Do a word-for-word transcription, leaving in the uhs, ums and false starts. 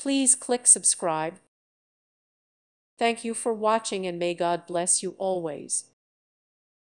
Please click subscribe. Thank you for watching, and may God bless you always.